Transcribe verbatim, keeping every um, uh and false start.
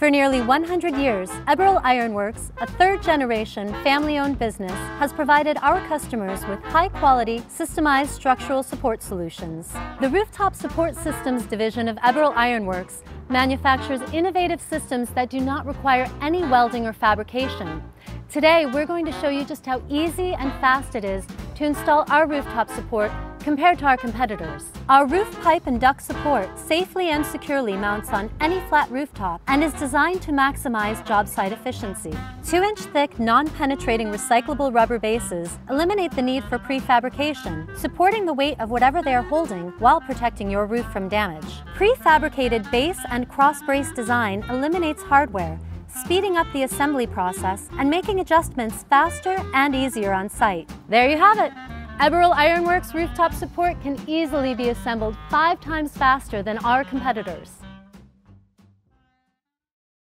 For nearly one hundred years, Eberl Ironworks, a third-generation family-owned business, has provided our customers with high-quality, systemized structural support solutions. The Rooftop Support Systems division of Eberl Ironworks manufactures innovative systems that do not require any welding or fabrication. Today, we're going to show you just how easy and fast it is to install our rooftop support compared to our competitors. Our roof pipe and duct support safely and securely mounts on any flat rooftop and is designed to maximize job site efficiency. two inch thick, non-penetrating recyclable rubber bases eliminate the need for prefabrication, supporting the weight of whatever they are holding while protecting your roof from damage. Prefabricated base and cross-brace design eliminates hardware, speeding up the assembly process and making adjustments faster and easier on site. There you have it! Eberl Ironworks rooftop support can easily be assembled five times faster than our competitors.